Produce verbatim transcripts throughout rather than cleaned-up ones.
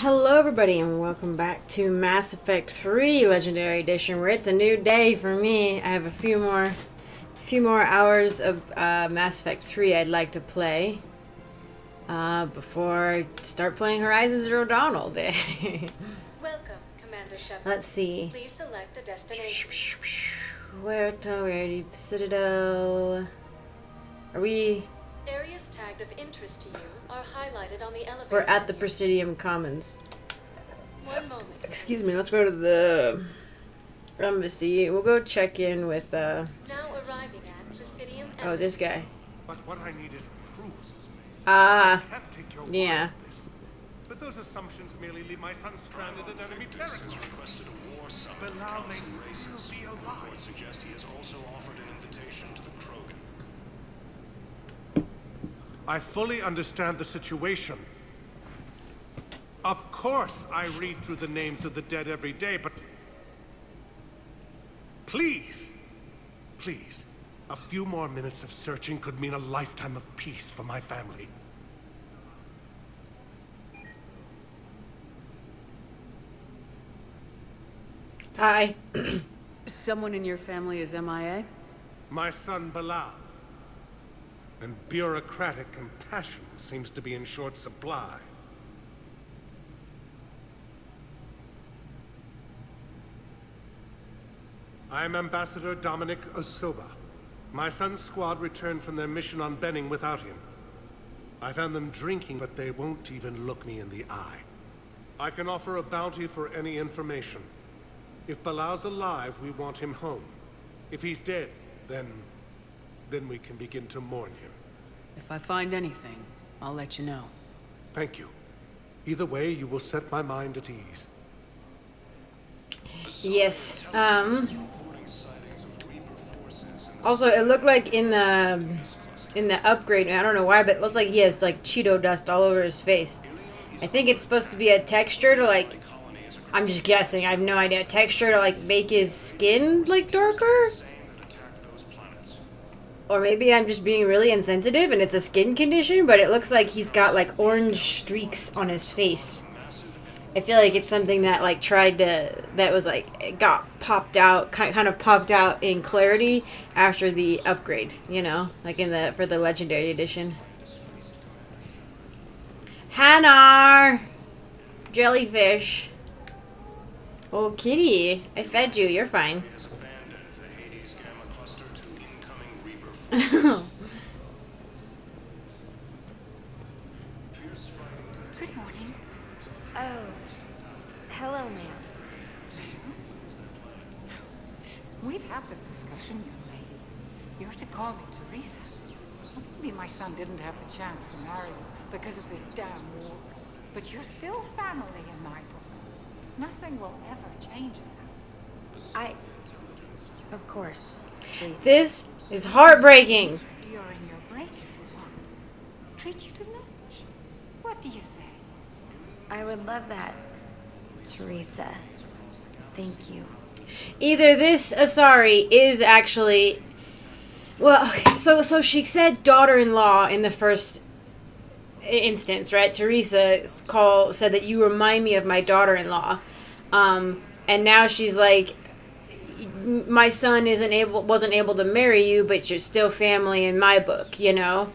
Hello everybody and welcome back to Mass Effect three Legendary Edition, where it's a new day for me. I have a few more few more hours of uh, Mass Effect three I'd like to play uh, before I start playing Horizon Zero Dawn all day. Welcome, Commander Shepard. Let's see. Please select a destination. Where to? We're already Citadel. Are we... Areas tagged of interest to you are highlighted on the elevator. We're at the Presidium Commons. One moment. Excuse me, let's go to the embassy. We'll go check in with uh now arriving at Presidium. Oh, this guy. But what I need is proof. Ah. Uh, yeah. But those assumptions merely leave my son stranded in enemy territory. Requested a war summit. But may still be alive. Would suggest he has also offered an invitation to the Krogan. I fully understand the situation. Of course I read through the names of the dead every day, but... Please, please, a few more minutes of searching could mean a lifetime of peace for my family. Hi. Someone in your family is M I A? My son, Bala. And bureaucratic compassion seems to be in short supply. I am Ambassador Dominic Osoba. My son's squad returned from their mission on Benning without him. I found them drinking, but they won't even look me in the eye. I can offer a bounty for any information. If Balau's alive, we want him home. If he's dead, then... then we can begin to mourn him. If I find anything, I'll let you know. Thank you. Either way, you will set my mind at ease. Yes. Um, also, it looked like in the in the upgrade, I don't know why, but it looks like he has like Cheeto dust all over his face. I think it's supposed to be a texture to like. I'm just guessing. I have no idea. A texture to like make his skin like darker. Or maybe I'm just being really insensitive and it's a skin condition, but it looks like he's got like orange streaks on his face. I feel like it's something that like tried to, that was like, it got popped out, kind of popped out in clarity after the upgrade, you know, like in the, for the Legendary Edition. Hanar! Jellyfish. Oh, kitty, I fed you, you're fine. Fierce Good morning. Oh, hello, ma'am. We've had this discussion, young lady. You're to call me Teresa. Well, maybe my son didn't have the chance to marry you because of this damn war. But you're still family in my book. Nothing will ever change that. I... Of course. Please. This... It's heartbreaking. You're in your break if you want. Treat you to lunch. What do you say? I would love that, Teresa. Thank you. Either this Asari is actually, well, so so she said daughter-in-law in the first instance, right? Teresa call said that you remind me of my daughter-in-law, um, and now she's like. My son isn't able, wasn't able to marry you, but you're still family in my book, you know?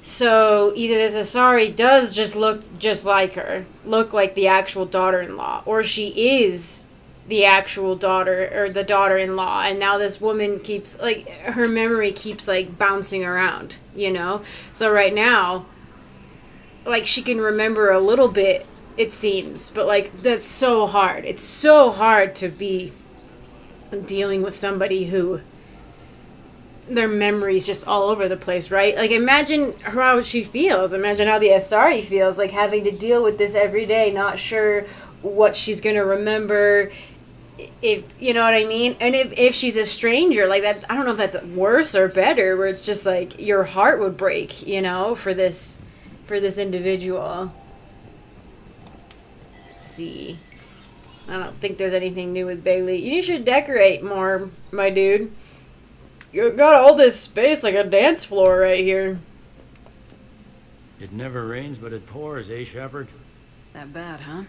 So either this Asari does just look just like her, look like the actual daughter-in-law, or she is the actual daughter, or the daughter-in-law, and now this woman keeps, like, her memory keeps, like, bouncing around, you know? So right now, like, she can remember a little bit, it seems, but, like, that's so hard. It's so hard to be... dealing with somebody who their memories just all over the place, right? Like, imagine how she feels. Imagine how the Asari feels, like having to deal with this every day, not sure what she's gonna remember. If you know what I mean, and if if she's a stranger, like that, I don't know if that's worse or better. Where it's just like your heart would break, you know, for this for this individual. Let's see. I don't think there's anything new with Bailey. You should decorate more, my dude. You got all this space like a dance floor right here. It never rains, but it pours, eh, Shepard? That bad, huh?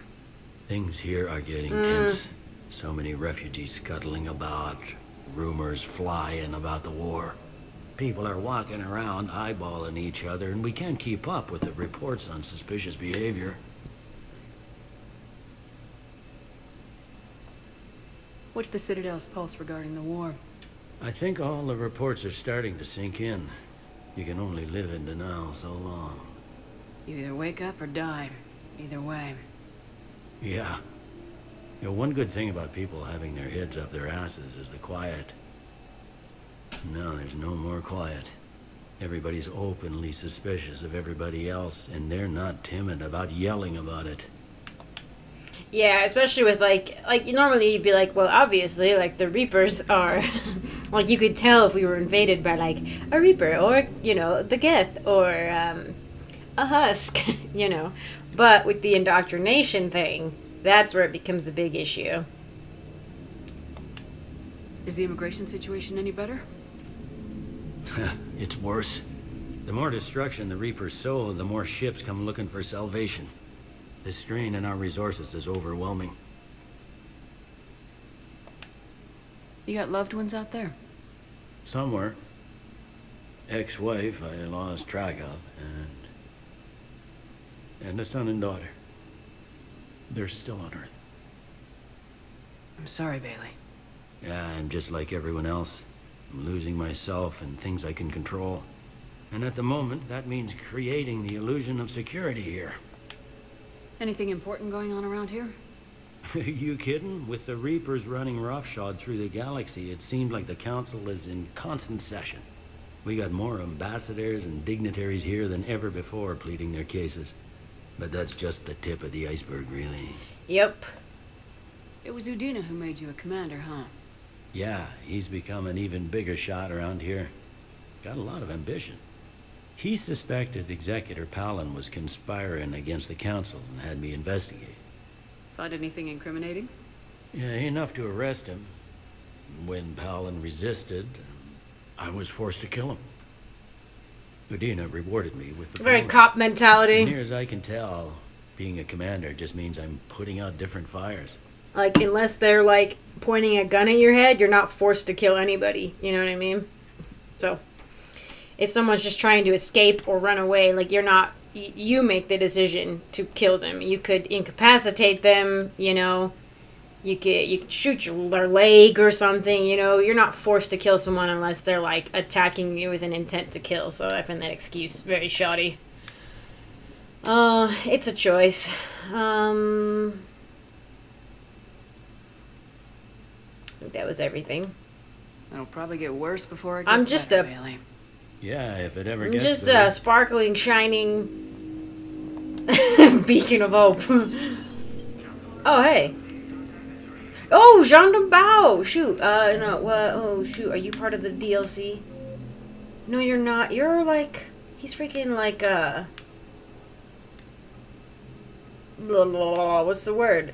Things here are getting mm. tense. So many refugees scuttling about. Rumors flying about the war. People are walking around eyeballing each other, and we can't keep up with the reports on suspicious behavior. What's the Citadel's pulse regarding the war? I think all the reports are starting to sink in. You can only live in denial so long. You either wake up or die. Either way. Yeah. You know, one good thing about people having their heads up their asses is the quiet. No, there's no more quiet. Everybody's openly suspicious of everybody else, and they're not timid about yelling about it. Yeah, especially with, like, like normally you'd be like, well, obviously, like, the Reapers are... like, you could tell if we were invaded by, like, a Reaper, or, you know, the Geth, or, um, a Husk, you know. But with the indoctrination thing, that's where it becomes a big issue. Is the immigration situation any better? It's worse. The more destruction the Reapers sow, the more ships come looking for salvation. The strain on our resources is overwhelming. You got loved ones out there? Somewhere. Ex-wife I lost track of, and... and a son and daughter. They're still on Earth. I'm sorry, Bailey. Yeah, I'm just like everyone else. I'm losing myself and things I can control. And at the moment, that means creating the illusion of security here. Anything important going on around here? You kidding? With the Reapers running roughshod through the galaxy, it seemed like the Council is in constant session. We got more ambassadors and dignitaries here than ever before pleading their cases. But that's just the tip of the iceberg, really. Yep. It was Udina who made you a commander, huh? Yeah, he's become an even bigger shot around here. Got a lot of ambition. He suspected Executor Palin was conspiring against the Council and had me investigate. Found anything incriminating? Yeah, enough to arrest him. When Palin resisted, I was forced to kill him. Udina rewarded me with the very cop mentality. Near as I can tell, being a commander just means I'm putting out different fires. Like, unless they're, like, pointing a gun at your head, you're not forced to kill anybody. You know what I mean? So, if someone's just trying to escape or run away, like, you're not... You make the decision to kill them. You could incapacitate them, you know. You could, you could shoot your, their leg or something, you know. You're not forced to kill someone unless they're, like, attacking you with an intent to kill. So I find that excuse very shoddy. Uh, it's a choice. Um... I think that was everything. It'll probably get worse before it gets I'm just better, a Bailey. Yeah, if it ever I'm gets just better. A sparkling, shining beacon of hope. Oh, hey. Oh, Jondum Bau! Shoot. Uh, no, what? Oh, shoot. Are you part of the D L C? No, you're not. You're like... He's freaking like, uh... Blah, blah, blah. What's the word?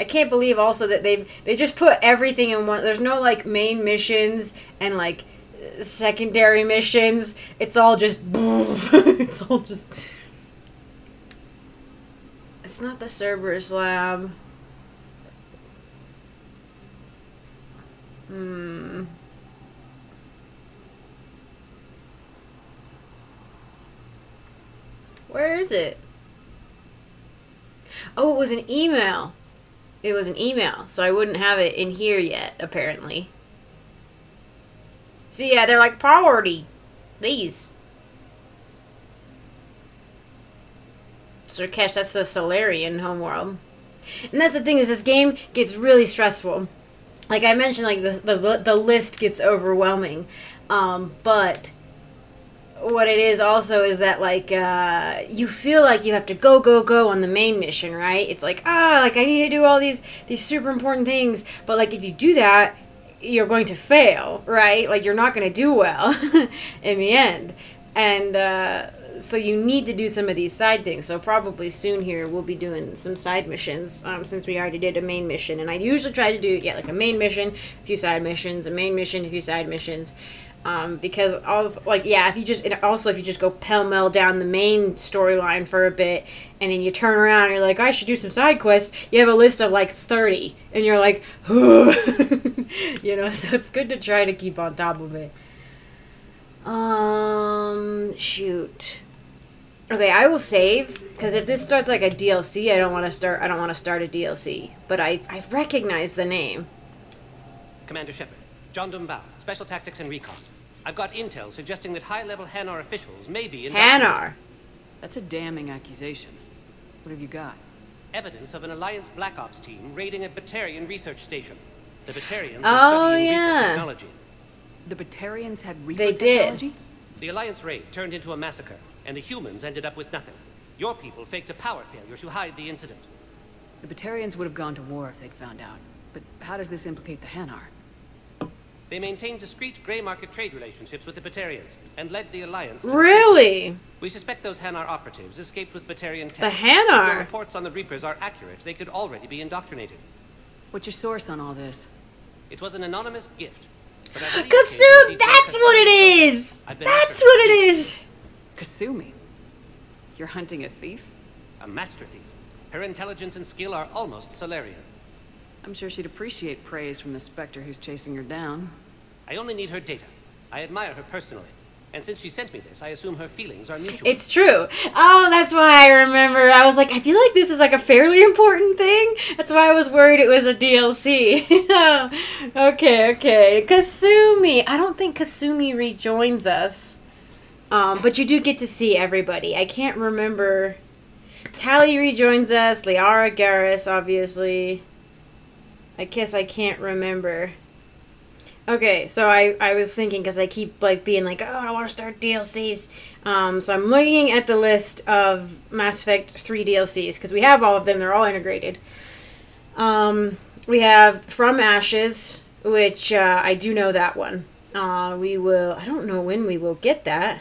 I can't believe also that they they just put everything in one. There's no, like, main missions and, like, secondary missions. It's all just boom. It's all just... It's not the Cerberus lab. Hmm. Where is it? Oh, it was an email. It was an email, so I wouldn't have it in here yet, apparently. So yeah, they're like priority. These. So Cash, that's the Salarian homeworld. And that's the thing, is this game gets really stressful. Like I mentioned, like the the, the list gets overwhelming. Um, but what it is also is that, like, uh, you feel like you have to go, go, go on the main mission, right? It's like, ah, like, I need to do all these, these super important things. But, like, if you do that, you're going to fail, right? Like, you're not going to do well in the end. And uh, so you need to do some of these side things. So probably soon here we'll be doing some side missions, um, since we already did a main mission. And I usually try to do, yeah, like a main mission, a few side missions, a main mission, a few side missions. Um, because also, like, yeah, if you just, and also if you just go pell-mell down the main storyline for a bit, and then you turn around and you're like, I should do some side quests, you have a list of like thirty, and you're like, you know, so it's good to try to keep on top of it. Um, shoot. Okay, I will save, because if this starts like a D L C, I don't want to start, I don't want to start a D L C, but I, I recognize the name. Commander Shepard, Jondum Bau. Special Tactics and Recon. I've got intel suggesting that high-level Hanar officials may be in... Hanar! That's a damning accusation. What have you got? Evidence of an Alliance Black Ops team raiding a Batarian research station. The Batarians oh, were studying yeah. Reaper technology. The Batarians had Reaper they technology? Did. The Alliance raid turned into a massacre, and the humans ended up with nothing. Your people faked a power failure to hide the incident. The Batarians would have gone to war if they'd found out. But how does this implicate the Hanar? They maintained discreet grey market trade relationships with the Batarians and led the Alliance. To really? We suspect those Hanar operatives escaped with Batarian tech. The Hanar? If the reports on the Reapers are accurate, they could already be indoctrinated. What's your source on all this? It was an anonymous gift. But I Kasumi, that's what it is! That's what it is! Kasumi? You're hunting a thief? A master thief. Her intelligence and skill are almost Salarian. I'm sure she'd appreciate praise from the Spectre who's chasing her down. I only need her data. I admire her personally. And since she sent me this, I assume her feelings are mutual. It's true. Oh, that's why I remember. I was like, I feel like this is like a fairly important thing. That's why I was worried it was a D L C. Okay, okay. Kasumi. I don't think Kasumi rejoins us. Um, but you do get to see everybody. I can't remember. Tali rejoins us. Liara, Garrus, obviously. I guess I can't remember. Okay, so I, I was thinking, because I keep like being like, oh, I want to start D L Cs. Um, so I'm looking at the list of Mass Effect three D L Cs, because we have all of them. They're all integrated. Um, we have From Ashes, which uh, I do know that one. Uh, we will... I don't know when we will get that.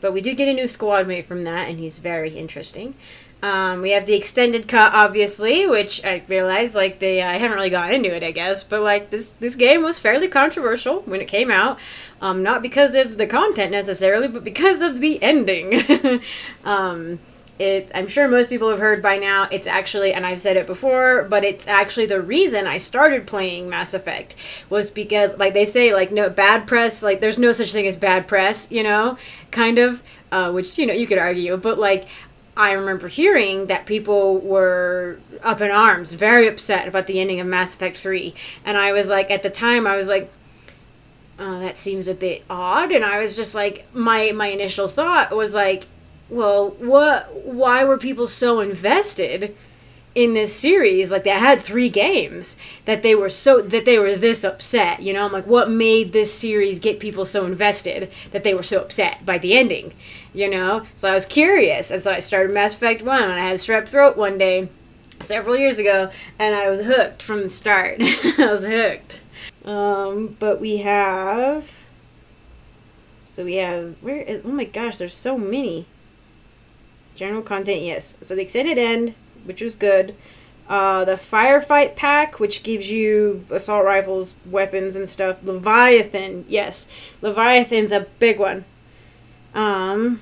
But we do get a new squad mate from that, and he's very interesting. Um, we have the Extended Cut, obviously, which I realize, like, they, uh, I haven't really gotten into it, I guess, but, like, this, this game was fairly controversial when it came out, um, not because of the content necessarily, but because of the ending. um, it, I'm sure most people have heard by now, it's actually, and I've said it before, but it's actually the reason I started playing Mass Effect, was because, like, they say, like, no, bad press, like, there's no such thing as bad press, you know, kind of, uh, which, you know, you could argue, but, like, I remember hearing that people were up in arms, very upset about the ending of Mass Effect three. And I was like, at the time, I was like, oh, that seems a bit odd. And I was just like, my, my initial thought was like, well, what, why were people so invested in this series? Like, they had three games that they were so, that they were this upset, you know? I'm like, what made this series get people so invested that they were so upset by the ending? You know, so I was curious, and so I started Mass Effect one, and I had strep throat one day, several years ago, and I was hooked from the start. I was hooked. Um, but we have, so we have, where is, oh my gosh, there's so many. General content, yes. So the extended end, which was good. Uh, the firefight pack, which gives you assault rifles, weapons, and stuff. Leviathan, yes. Leviathan's a big one. Um,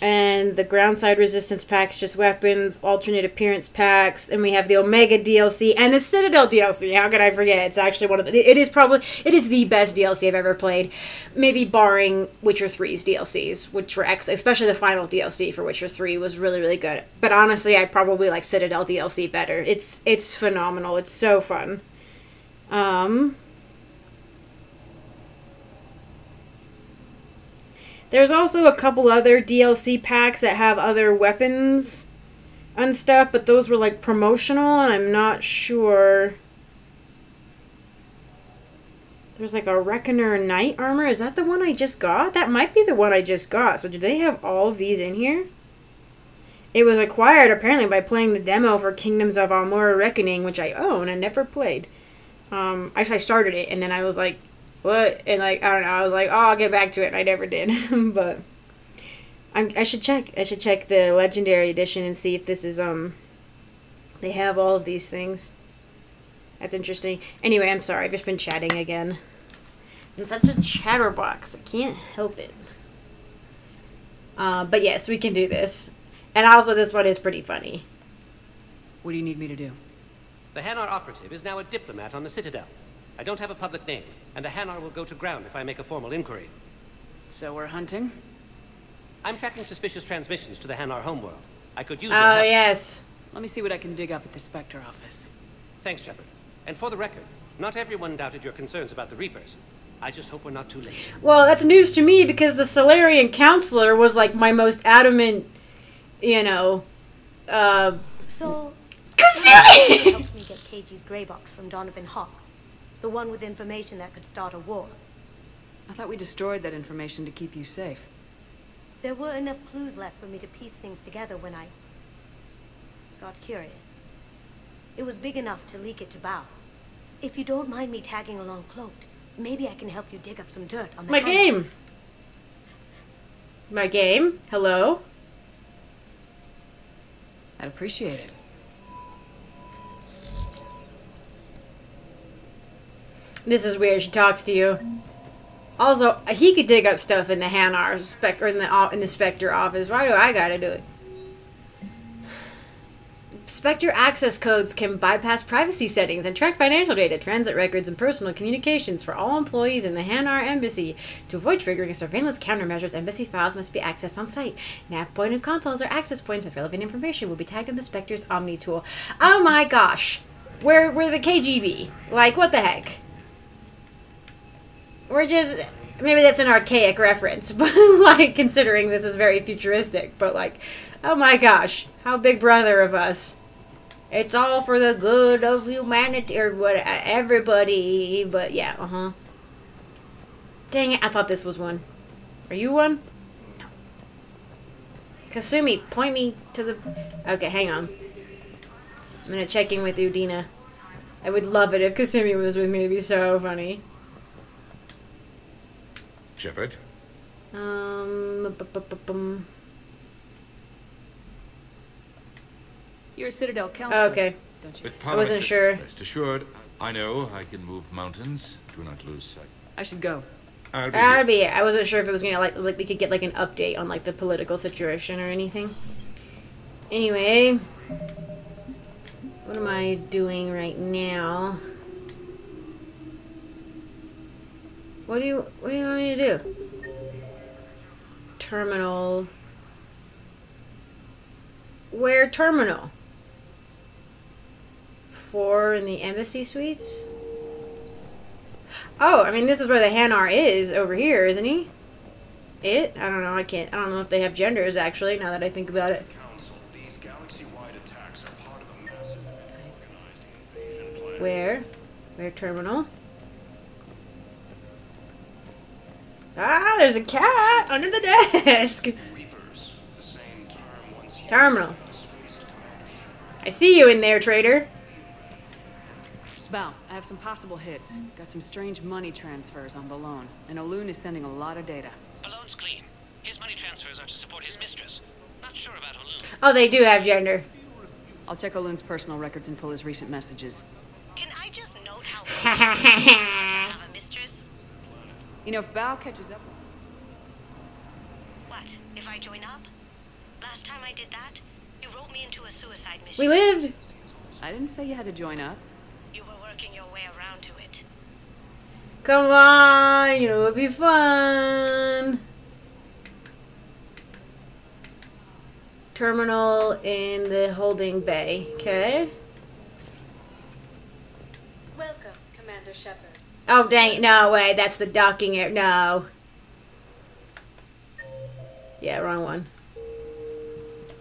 and the groundside resistance packs, just weapons, alternate appearance packs, and we have the Omega D L C and the Citadel D L C. How could I forget? It's actually one of the, it is probably, it is the best D L C I've ever played, maybe barring Witcher three's D L Cs, which were ex, especially the final D L C for Witcher three was really, really good. But honestly, I probably like Citadel D L C better. It's, it's phenomenal. It's so fun. Um... There's also a couple other D L C packs that have other weapons and stuff, but those were like promotional, and I'm not sure. There's like a Reckoner Knight armor. Is that the one I just got? That might be the one I just got. So do they have all of these in here? It was acquired apparently by playing the demo for Kingdoms of Aomura Reckoning, which I own and never played. Um, actually, I started it, and then I was like, what? And like, I don't know, I was like, oh, I'll get back to it, and I never did. But I'm, I should check I should check the Legendary Edition and see if this is, um they have all of these things. That's interesting. Anyway, I'm sorry, I've just been chatting again. I'm such a chatterbox. I can't help it. Uh, but yes, we can do this. And also this one is pretty funny. What do you need me to do? The Hanar operative is now a diplomat on the Citadel. I don't have a public name, and the Hanar will go to ground if I make a formal inquiry. So we're hunting? I'm tracking suspicious transmissions to the Hanar homeworld. I could use... Oh, yes. Let me see what I can dig up at the Spectre office. Thanks, Shepard. And for the record, not everyone doubted your concerns about the Reapers. I just hope we're not too late. Well, that's news to me because the Salarian counselor was like my most adamant, you know, uh... So... Kasumi! ...helped me get K G's grey box from Donovan Hawk. The one with information that could start a war. I thought we destroyed that information to keep you safe. There were enough clues left for me to piece things together when I got curious. It was big enough to leak it to Bau. If you don't mind me tagging along cloaked, maybe I can help you dig up some dirt on the My game! My game? Hello? I'd appreciate it. This is weird. She talks to you. Also, he could dig up stuff in the Hanar spec or in the in the Spectre office. Why do I gotta do it? Spectre access codes can bypass privacy settings and track financial data, transit records, and personal communications for all employees in the Hanar Embassy. To avoid triggering surveillance countermeasures, embassy files must be accessed on site. Nav point and consoles or access points with relevant information will be tagged in the Spectre's Omni tool. Oh my gosh, where were the K G B? Like, what the heck? We're just, maybe that's an archaic reference, but like, considering this is very futuristic, but like, oh my gosh, how big brother of us. It's all for the good of humanity, or what, everybody, but yeah, uh-huh. Dang it, I thought this was one. Are you one? No. Kasumi, point me to the, okay, hang on. I'm gonna check in with Udina. I would love it if Kasumi was with me, it'd be so funny. Shepard. Um. B -b -b -bum. You're a Citadel counselor. Oh, okay. Don't you? I wasn't sure. Rest assured, I know I can move mountains. Do not lose sight. I should go. I'll be. I'll be here. I wasn't sure if it was gonna like like we could get like an update on like the political situation or anything. Anyway, what am I doing right now? What do you what do you want me to do? Terminal. Where terminal? Four in the embassy suites? Oh, I mean this is where the Hanar is over here, isn't he? It? I don't know, I can't I don't know if they have genders actually, now that I think about it. Council, these galaxy-wide attacks are part of a massive organized invasion plan. Where? Where terminal? Ah, there's a cat under the desk. Reapers, the same term once terminal. I see you in there, traitor. Bau, I have some possible hits. Got some strange money transfers on Balone, and Olun is sending a lot of data. Balone's clean. His money transfers are to support his mistress. Not sure about Olun. Oh, they do have gender. I'll check Olun's personal records and pull his recent messages. Can I just note how to have a mistress? You know, if Bau catches up... What? If I join up? Last time I did that, you wrote me into a suicide mission. We lived! I didn't say you had to join up. You were working your way around to it. Come on, you know, it'll be fun! Terminal in the holding bay, okay? Welcome, Commander Shepard. Oh, dang it. No, wait. That's the docking area. No. Yeah, wrong one.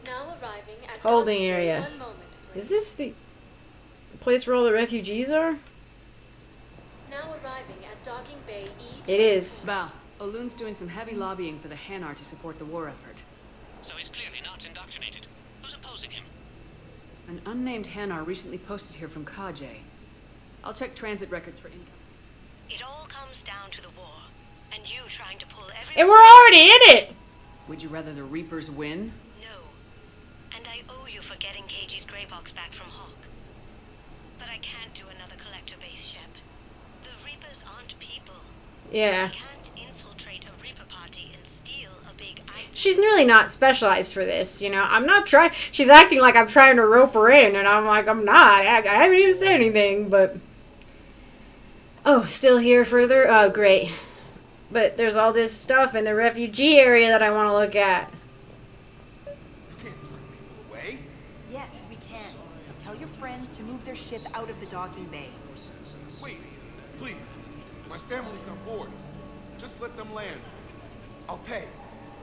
Now arriving at holding area. One moment, is this the place where all the refugees are? Now arriving at docking bay E. It is. Bau, Olun's doing some heavy lobbying for the Hanar to support the war effort. So he's clearly not indoctrinated. Who's opposing him? An unnamed Hanar recently posted here from Kajay. I'll check transit records for income. It all comes down to the war, and you trying to pull everyone... And we're already in it! Would you rather the Reapers win? No. And I owe you for getting K G's grey box back from Hawk. But I can't do another collector base, Shep. The Reapers aren't people. Yeah. She's really not specialized for this, you know. I'm not trying. She's acting like I'm trying to rope her in, and I'm like, I'm not. I, I haven't even said anything, but... Oh, still here further? Oh, great. But there's all this stuff in the refugee area that I want to look at. You can't turn people away. Yes, we can. Tell your friends to move their ship out of the docking bay. Wait, please. My family's on board. Just let them land. I'll pay.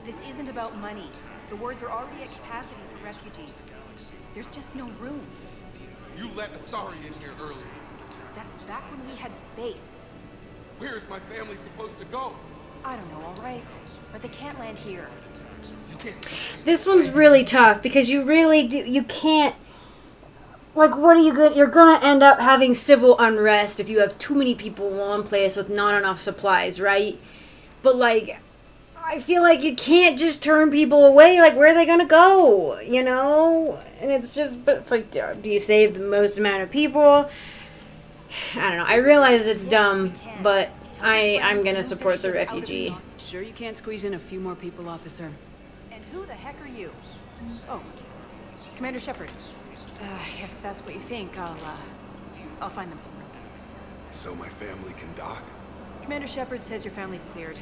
This isn't about money. The wards are already at capacity for refugees. There's just no room. You let Asari in here earlier. That's back when we had space. Where is my family supposed to go? I don't know, all right. But they can't land here. You can't. This one's really tough because you really do. You can't. Like, what are you good? You're gonna end up having civil unrest if you have too many people in one place with not enough supplies, right? But like. I feel like you can't just turn people away. Like, where are they gonna go? You know? And it's just, but it's like, do you save the most amount of people? I don't know. I realize it's dumb, but I, I'm gonna support the refugee. Sure you can't squeeze in a few more people, officer. And who the heck are you? Oh, Commander Shepard. Uh, if that's what you think, I'll, uh, I'll find them somewhere. So my family can dock? Commander Shepard says your family's cleared.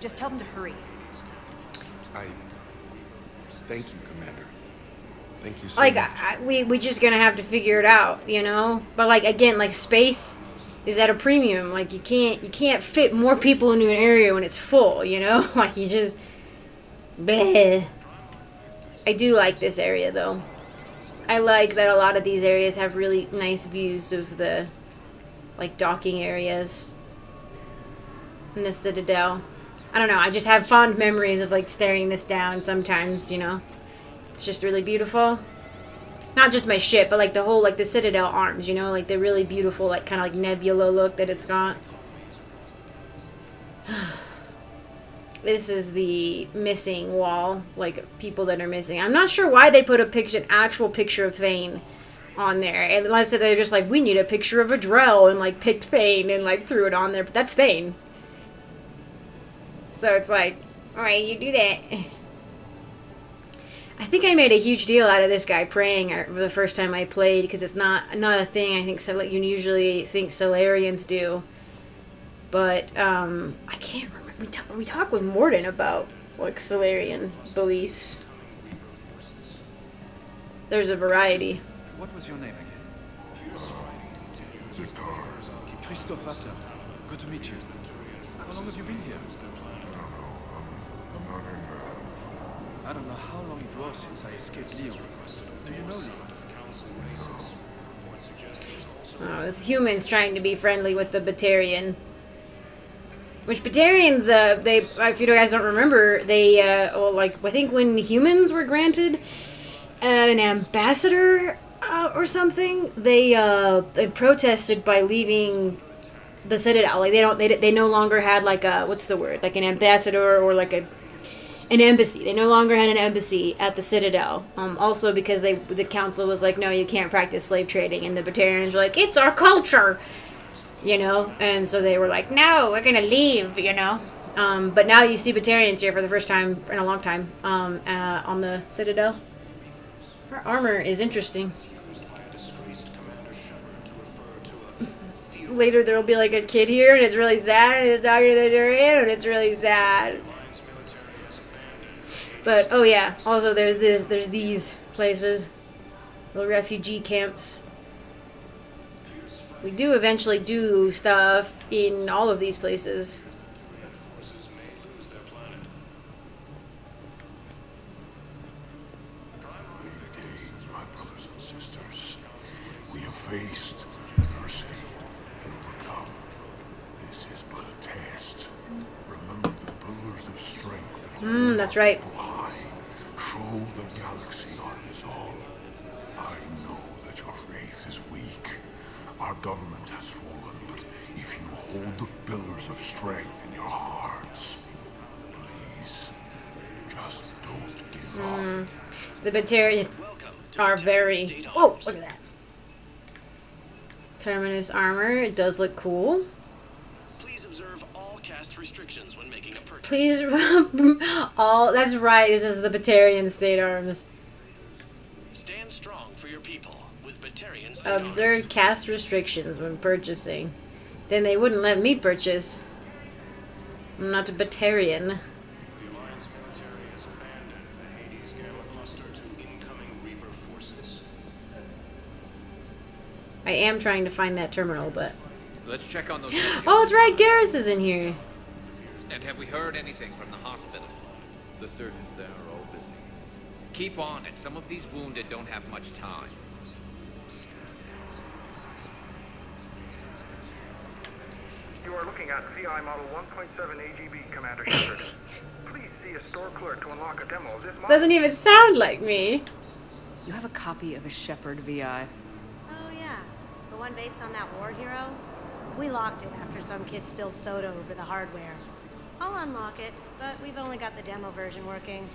Just tell them to hurry. I thank you, Commander. Thank you so like, much. Like, we we just gonna have to figure it out, you know. But like again, like space is at a premium. Like you can't you can't fit more people into an area when it's full, you know. Like you just, bleh. I do like this area though. I like that a lot of these areas have really nice views of the, like docking areas. In the Citadel. I don't know, I just have fond memories of, like, staring this down sometimes, you know? It's just really beautiful. Not just my ship, but, like, the whole, like, the Citadel arms, you know? Like, the really beautiful, like, kind of, like, nebula look that it's got. This is the missing wall, like, people that are missing. I'm not sure why they put a picture, an actual picture of Thane on there. Unless they're just like, we need a picture of a Drell, and, like, picked Thane and, like, threw it on there. But that's Thane. So it's like, alright, you do that. I think I made a huge deal out of this guy praying for the first time I played, because it's not, not a thing I think Sal you usually think Salarians do. But, um, I can't remember. We, talk, we talked with Mordin about, like, Salarian beliefs. There's a variety. What was your name again? Christoph Vassler. Good to meet you. How long have you been here? I don't know how long it was since I escaped Leo. Do you know Leo? Oh, it's humans trying to be friendly with the Batarian. Which Batarians, uh, they, if you guys don't remember, they, uh, well, like, I think when humans were granted an ambassador uh, or something, they, uh, they protested by leaving the Citadel. Like, they don't, they, they no longer had, like, a, what's the word? Like, an ambassador or, like, a... an embassy. They no longer had an embassy at the Citadel. Um, also because they, the council was like, no, you can't practice slave trading. And the Batarians were like, it's our culture! You know? And so they were like, no, we're gonna leave, you know? Um, but now you see Batarians here for the first time in a long time um, uh, on the Citadel. Her armor is interesting. Later there will be like a kid here and it's really sad and it's talking to the Batarian and it's really sad. But, oh yeah, also there's this, there's these places, little refugee camps. We do eventually do stuff in all of these places. Indeed, my brothers and sisters, we have faced adversity and overcome. This is but a test. Remember the pillars of strength. Mm, that's right. The galaxy are dissolved. I know that your faith is weak. Our government has fallen, but if you hold the pillars of strength in your hearts, please, just don't give mm. up. The Batarians are very... Oh, look at that. Terminus armor. It does look cool. Please observe all restrictions when making a purchase. Please rub all. That's right. This is the Batarian state arms. Stand strong for your people with Batarian state arms. Observe caste restrictions when purchasing. Then they wouldn't let me purchase. I'm not a Batarian. I am trying to find that terminal, but let's check on those. Oh, that's right, Garrus is in here. And have we heard anything from the hospital? The surgeons there are all busy. Keep on it. Some of these wounded don't have much time. You are looking at V I model one point seven A G B, Commander Shepard. Please see a store clerk to unlock a demo. This doesn't even sound like me. You have a copy of a Shepard V I. One based on that war hero? We locked it after some kid spilled soda over the hardware. I'll unlock it, but we've only got the demo version working.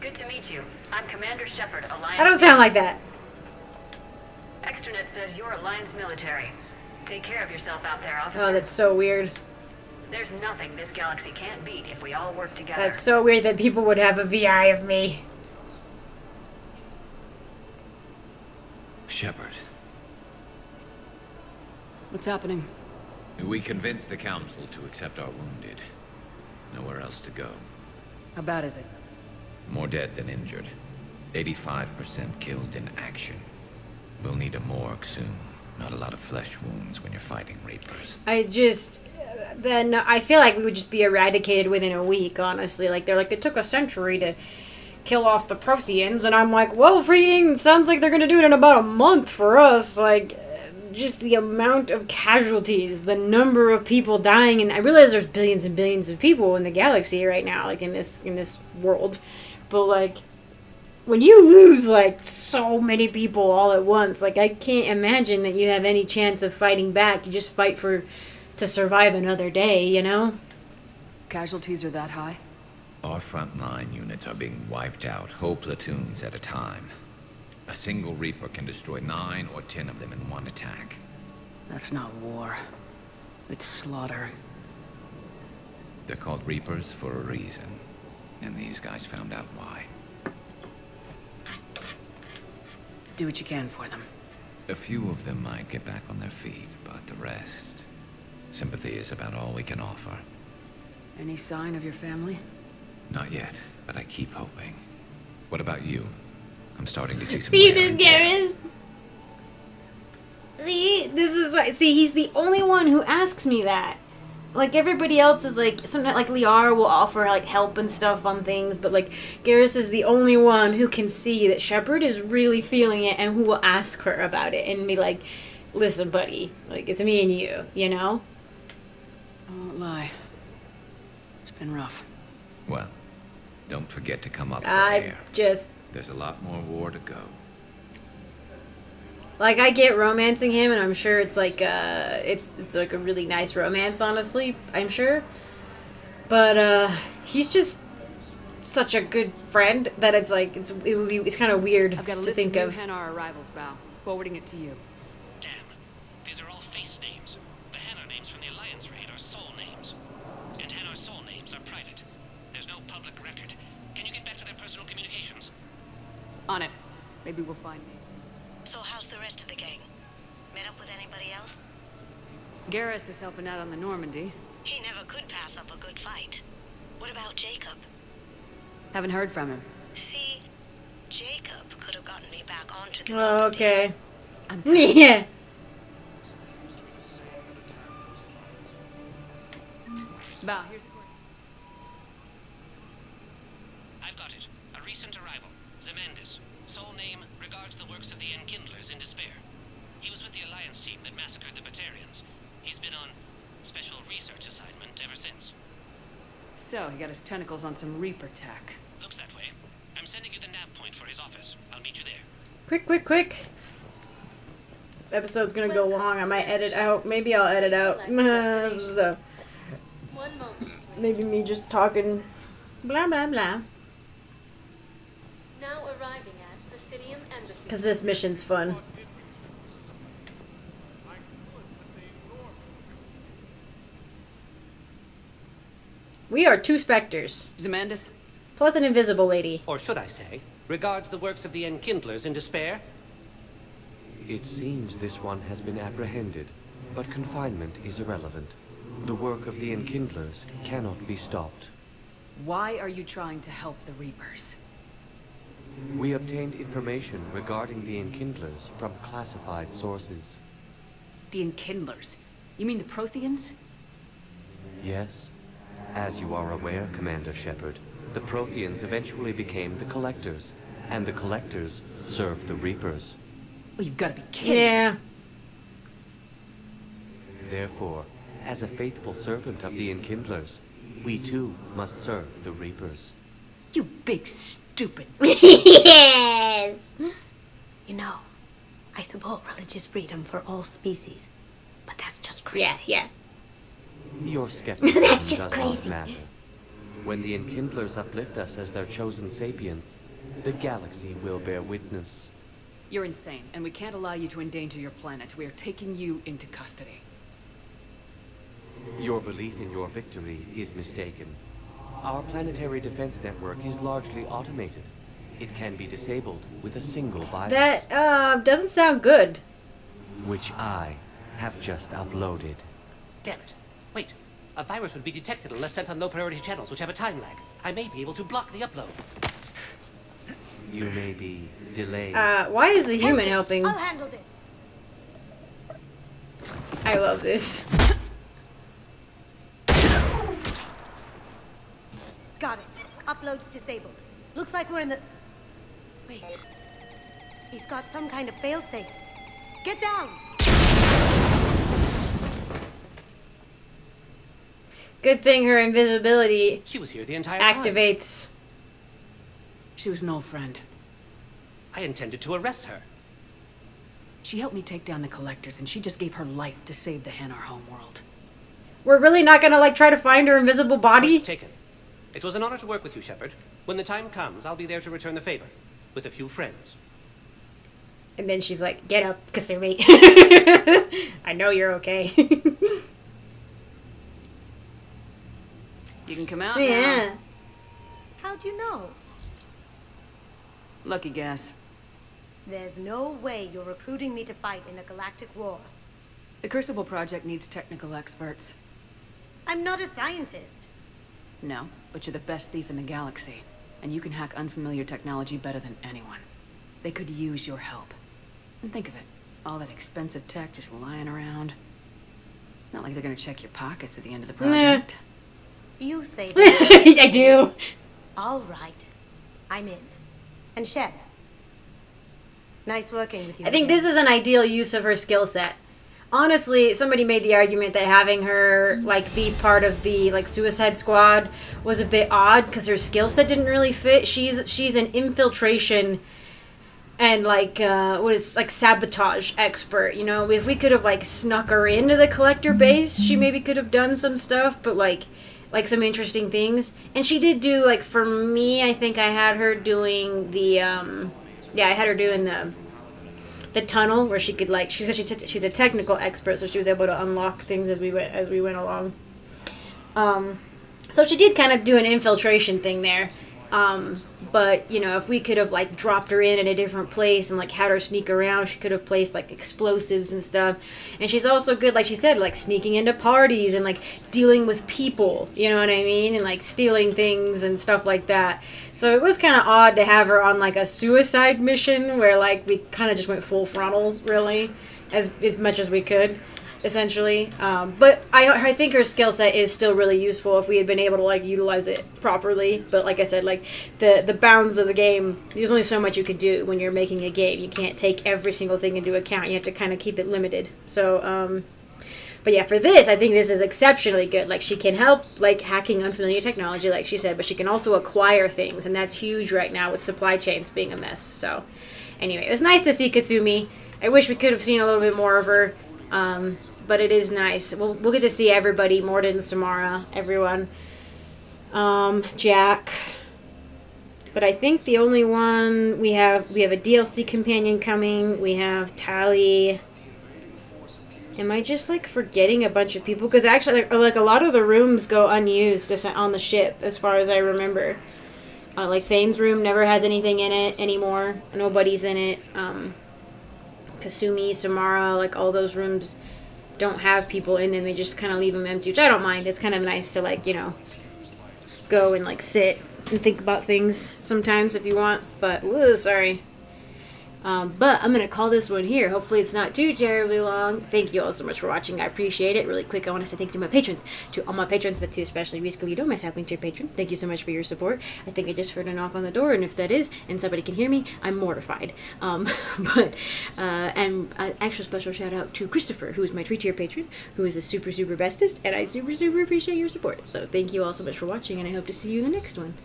Good to meet you. I'm Commander Shepard, Alliance... I don't sound like that. Extranet says you're Alliance military. Take care of yourself out there, officer. Oh, that's so weird. There's nothing this galaxy can't beat if we all work together. That's so weird that people would have a V I of me. Shepard. What's happening? We convinced the council to accept our wounded. Nowhere else to go. How bad is it? More dead than injured. eighty-five percent killed in action. We'll need a morgue soon. Not a lot of flesh wounds when you're fighting Reapers. I just... Then I feel like we would just be eradicated within a week, honestly. Like, they're like, it took a century to kill off the Protheans. And I'm like, well, freaking, sounds like they're gonna do it in about a month for us. Like... Just the amount of casualties, the number of people dying, and I realize there's billions and billions of people in the galaxy right now, like in this in this world, but like when you lose like so many people all at once, like I can't imagine that you have any chance of fighting back. You just fight for to survive another day, you know? Casualties are that high? Our frontline units are being wiped out, whole platoons at a time. A single Reaper can destroy nine or ten of them in one attack. That's not war. It's slaughter. They're called Reapers for a reason. And these guys found out why. Do what you can for them. A few of them might get back on their feet, but the rest... Sympathy is about all we can offer. Any sign of your family? Not yet, but I keep hoping. What about you? I'm starting to see some. See this, Garrus? See, this is why. See, he's the only one who asks me that. Like everybody else is like, sometimes like Liara will offer like help and stuff on things, but like Garrus is the only one who can see that Shepard is really feeling it and who will ask her about it and be like, "Listen, buddy, like it's me and you, you know." I won't lie. It's been rough. Well, don't forget to come up for air. I just. There's a lot more war to go. Like, I get romancing him, and I'm sure it's like uh it's it's like a really nice romance, honestly, I'm sure. But uh he's just such a good friend that it's like it's it would be it's kind of weird I've got a to list think of. I've got a list of new Hanar arrivals, Bau. Forwarding it to you. Damn, these are all face names. The Hanar names from the Alliance raid are soul names, and Hanar soul names are private. There's no public record. Can you get back to their personal communications? On it. Maybe we'll find me. So how's the rest of the gang? Met up with anybody else? Garrus is helping out on the Normandy. He never could pass up a good fight. What about Jacob? Haven't heard from him. See, Jacob could have gotten me back onto the Normandy. Okay. I'm yeah. Bau, here's the course. I've got it. A recent arrival. Zamandis, sole name, regards the works of the Enkindlers in despair. He was with the Alliance team that massacred the Batarians. He's been on special research assignment ever since. So, he got his tentacles on some Reaper tack. Looks that way. I'm sending you the nav point for his office. I'll meet you there. Quick, quick, quick. Episode's gonna go long. I might edit out. Maybe I'll edit out. So, maybe me just talking blah, blah, blah. Now arriving at Presidium Embassy. Because this mission's fun. We are two Spectres. Zamandis? Plus an invisible lady. Or should I say, regards the works of the Enkindlers in despair? It seems this one has been apprehended, but confinement is irrelevant. The work of the Enkindlers cannot be stopped. Why are you trying to help the Reapers? We obtained information regarding the Enkindlers from classified sources. The Enkindlers? You mean the Protheans? Yes. As you are aware, Commander Shepard, the Protheans eventually became the Collectors, and the Collectors served the Reapers. Oh, you've got to be kidding. Yeah. Therefore, as a faithful servant of the Enkindlers, we too must serve the Reapers. You big stupid. Yes! You know, I support religious freedom for all species, but that's just crazy. Yeah, yeah. Your skepticism that's just does crazy. Not matter. When the Enkindlers uplift us as their chosen sapiens, the galaxy will bear witness. You're insane, and we can't allow you to endanger your planet. We are taking you into custody. Your belief in your victory is mistaken. Our planetary defense network is largely automated. It can be disabled with a single virus. That, uh, doesn't sound good. Which I have just uploaded. Damn it. Wait. A virus would be detected unless sent on low-priority channels, which have a time lag. I may be able to block the upload. You may be delayed. Uh, why is the human helping? I'll handle this. I love this. Got it. Uploads disabled. Looks like we're in the... Wait. He's got some kind of failsafe. Get down! Good thing her invisibility she was here the entire activates. Time. She was an old friend. I intended to arrest her. She helped me take down the Collectors, and she just gave her life to save the Hanar homeworld. We're really not gonna, like, try to find her invisible body? Taken. It was an honor to work with you, Shepard. When the time comes, I'll be there to return the favor. With a few friends. And then she's like, get up, Kasumi. I know you're okay. You can come out yeah. now. How'd you know? Lucky guess. There's no way you're recruiting me to fight in a galactic war. The Crucible Project needs technical experts. I'm not a scientist. No, but you're the best thief in the galaxy, and you can hack unfamiliar technology better than anyone. They could use your help. And think of it, all that expensive tech just lying around. It's not like they're gonna check your pockets at the end of the project. Nah. You say that. I do. All right, I'm in. And Shep, nice working with you. I think this is an ideal use of her skill set. Honestly, somebody made the argument that having her like be part of the like Suicide Squad was a bit odd because her skill set didn't really fit. She's she's an infiltration and like uh, what is like sabotage expert. You know, if we could have like snuck her into the Collector base, she maybe could have done some stuff. But like. Like some interesting things, and she did do like for me. I think I had her doing the, um, yeah, I had her doing the, the tunnel where she could like she's she t she's a technical expert, so she was able to unlock things as we went as we went along. Um, so she did kind of do an infiltration thing there, um, but you know if we could have like dropped her in at a different place and like had her sneak around, she could have placed like explosives and stuff. And she's also good, like she said, like sneaking into parties and like dealing with people, you know what I mean, and like stealing things and stuff like that. So it was kind of odd to have her on like a suicide mission where like we kind of just went full frontal really as as much as we could essentially. Um, but I, I think her skill set is still really useful if we had been able to like utilize it properly. But like I said, like the the bounds of the game, there's only so much you could do when you're making a game. You can't take every single thing into account. You have to kind of keep it limited. So, um, but yeah, for this, I think this is exceptionally good. Like she can help like hacking unfamiliar technology, like she said, but she can also acquire things, and that's huge right now with supply chains being a mess. So, anyway, it was nice to see Kasumi. I wish we could have seen a little bit more of her. Um, but it is nice. We'll, we'll get to see everybody. Mordin, Samara, everyone. Um, Jack. But I think the only one we have, we have a D L C companion coming. We have Tali. Am I just, like, forgetting a bunch of people? Because actually, like, like, a lot of the rooms go unused on the ship, as far as I remember. Uh, like, Thane's room never has anything in it anymore. Nobody's in it. Um, Kasumi, Samara, like, all those rooms don't have people in them. They just kind of leave them empty, which I don't mind. It's kind of nice to, like, you know, go and, like, sit and think about things sometimes if you want. But, woo, sorry. Um, but I'm going to call this one here. Hopefully it's not too terribly long. Thank you all so much for watching. I appreciate it. Really quick, I want to say thank you to my patrons. To all my patrons, but to especially Risco, you don't miss happening to your patron. Thank you so much for your support. I think I just heard a knock on the door, and if that is, and somebody can hear me, I'm mortified. Um, but, uh, and an extra special shout out to Christopher, who is my three tier patron, who is a super, super bestest, and I super, super appreciate your support. So thank you all so much for watching, and I hope to see you in the next one.